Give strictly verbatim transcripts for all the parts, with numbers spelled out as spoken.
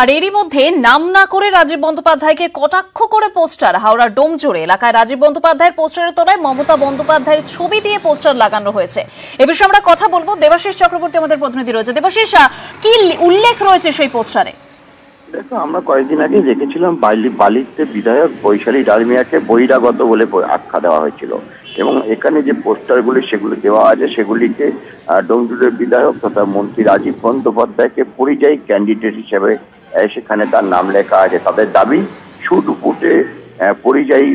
আর এরই মধ্যে নাম না করে রাজীব বন্দ্যোপাধ্যায়কে কটাক্ষ করে পোস্টার হাওড়ার ডোমজুড়ে এলাকায় রাজীব বন্দ্যোপাধ্যায়ের পোস্টারের তলায় মমতা বন্দ্যোপাধ্যায়ের ছবি দিয়ে পোস্টার লাগানো হয়েছে। এ বিষয়ে আমরা কথা বলবো, দেবাশিস চক্রবর্তী আমাদের প্রতিনিধি রয়েছে। দেবাশিস, কি উল্লেখ রয়েছে সেই পোস্টারে? দেখো, আমরা কয়েকদিন আগে দেখেছিলাম বালিতে বিধায়ক বৈশালী ডালমিয়াকে বহিরাগত বলে আখ্যা দেওয়া হয়েছিল এবং এখানে যে পোস্টারগুলি সেগুলি দেওয়া আছে সেগুলিকে ডোমজুড়ের বিধায়ক তথা মন্ত্রী রাজীব বন্দ্যোপাধ্যায়কে পরিযায়ী ক্যান্ডিডেট হিসেবে সেখানে তার নাম লেখা আছে। তাদের দাবি শুধু কোটে পরিযায়ী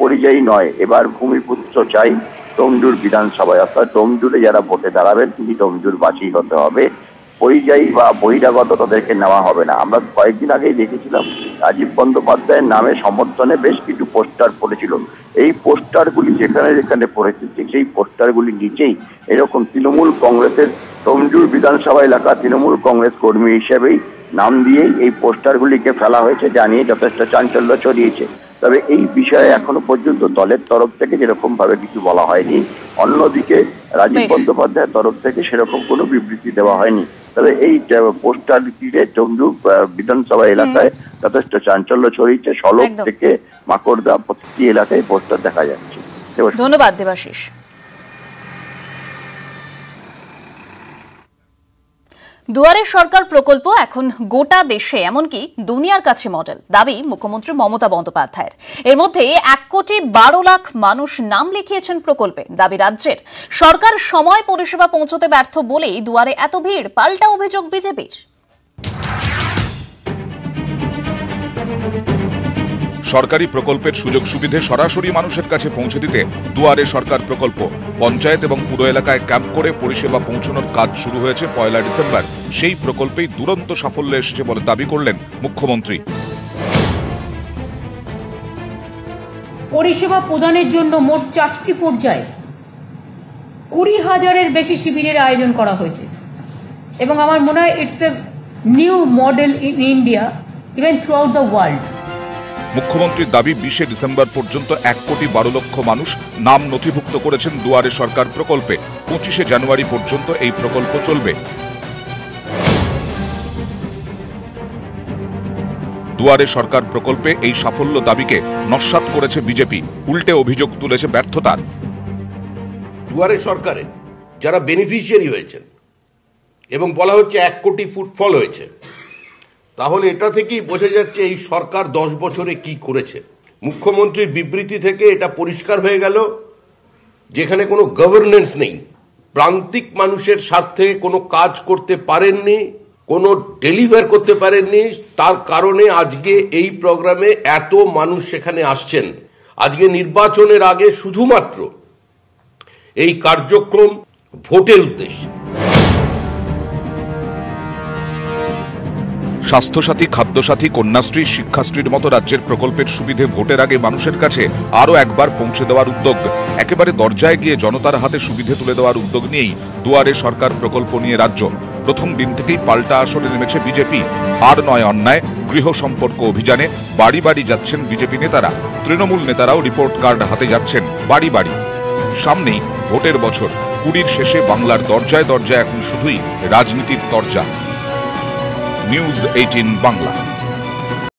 পরিযায়ী নয়, এবার ভূমিপুত্র চাই ডোমজুর বিধানসভায়, অর্থাৎ ডোমজুড়ে যারা ভোটে দাঁড়াবেন তিনি ডোমজুরবাসী হতে হবে, পরিযায়ী বা বহিরাগত তাদেরকে নেওয়া হবে না। আমরা কয়েকদিন আগেই দেখেছিলাম রাজীব বন্দ্যোপাধ্যায়ের নামে সমর্থনে বেশ কিছু পোস্টার পড়েছিল। এই পোস্টারগুলি যেখানে যেখানে পড়েছে সেই পোস্টারগুলি নিচেই এরকম তৃণমূল কংগ্রেসের ডোমজুর বিধানসভা এলাকা তৃণমূল কংগ্রেস কর্মী হিসেবেই নাম দিয়েই এই পোস্টারগুলিকে ফেলা হয়েছে, জানিয়ে যথেষ্ট চাঞ্চল্য ছড়িয়েছে। তবে এই বিষয়ে এখনো পর্যন্ত দলের তরফ থেকে যেরকম ভাবে কিছু বলা হয়নি, অন্যদিকে রাজীব বন্দ্যোপাধ্যায়ের তরফ থেকে সেরকম কোনো বিবৃতি দেওয়া হয়নি। তবে এই পোস্টার তীরে ডোমজুর বিধানসভা এলাকায় যথেষ্ট চাঞ্চল্য ছড়িয়েছে। সলব থেকে মাকড়দা প্রতিটি এলাকায় পোস্টার দেখা যাচ্ছে। ধন্যবাদ দেবাশিস। দুয়ারে সরকার প্রকল্প এখন গোটা দেশে এমনকি দুনিয়ার কাছে মডেল, দাবি মুখ্যমন্ত্রী মমতা বন্দ্যোপাধ্যায়ের। এর মধ্যে এক কোটি বারো লাখ মানুষ নাম লিখিয়েছেন প্রকল্পে, দাবি রাজ্যের। সরকার সময় পরিষেবা পৌঁছতে ব্যর্থ বলেই দুয়ারে এত ভিড়, পাল্টা অভিযোগ বিজেপির। সরকারি প্রকল্পের সুযোগ সুবিধে সরাসরি মানুষের কাছে পৌঁছে দিতে দুয়ারে সরকার প্রকল্প, পঞ্চায়েত এবং পুর এলাকায় ক্যাম্প করে পরিষেবা পৌঁছানোর কাজ শুরু হয়েছে পয়লা ডিসেম্বর। সেই প্রকল্পেই দুরন্ত সাফল্য এসেছে বলে দাবি করলেন মুখ্যমন্ত্রী। পরিষেবা প্রদানের জন্য মোট চারটি পর্যায়ে কুড়ি হাজারের বেশি শিবিরের আয়োজন করা হয়েছে এবং আমার মনে হয় it's a new model in India, even throughout the world. মুখ্যমন্ত্রীর দাবি বিশে ডিসেম্বর পর্যন্ত এক কোটি বারো লক্ষ মানুষ নাম নথিভুক্ত করেছেন দুয়ারে সরকার প্রকল্পে। পঁচিশে জানুয়ারি পর্যন্ত এই প্রকল্প চলবে। দুয়ারে সরকার প্রকল্পে এই সাফল্য দাবিকে নস্যাৎ করেছে বিজেপি, উল্টে অভিযোগ তুলেছে ব্যর্থতার। দুয়ারে সরকারে যারা বেনিফিশিয়ারি হয়েছেন এবং বলা হচ্ছে এক কোটি ফুটফল হয়েছে, তাহলে এটা থেকেই বোঝা যাচ্ছে এই সরকার দশ বছরে কি করেছে। মুখ্যমন্ত্রীর বিবৃতি থেকে এটা পরিষ্কার হয়ে গেল যেখানে কোনো গভর্নেন্স নেই, প্রান্তিক মানুষের স্বার্থে কোনো কাজ করতে পারেননি, কোনো ডেলিভার করতে পারেননি, তার কারণে আজকে এই প্রোগ্রামে এত মানুষ সেখানে আসছেন। আজকে নির্বাচনের আগে শুধুমাত্র এই কার্যক্রম ভোটের উদ্দেশ্যে। স্বাস্থ্যসাথী, খাদ্যসাথী, কন্যাশ্রী, শিক্ষাশ্রীর মতো রাজ্যের প্রকল্পের সুবিধে ভোটের আগে মানুষের কাছে আরও একবার পৌঁছে দেওয়ার উদ্যোগ, একেবারে দরজায় গিয়ে জনতার হাতে সুবিধে তুলে দেওয়ার উদ্যোগ নিয়েই দুয়ারে সরকার প্রকল্প নিয়ে রাজ্য। প্রথম দিন থেকেই পাল্টা আসরে নেমেছে বিজেপি। আর নয় অন্যায়, গৃহ সম্পর্ক অভিযানে বাড়ি বাড়ি যাচ্ছেন বিজেপি নেতারা। তৃণমূল নেতারাও রিপোর্ট কার্ড হাতে যাচ্ছেন বাড়ি বাড়ি। সামনেই ভোটের বছর, কুড়ির শেষে বাংলার দরজায় দরজায় এখন শুধুই রাজনীতির দরজা। News eighteen Bangla.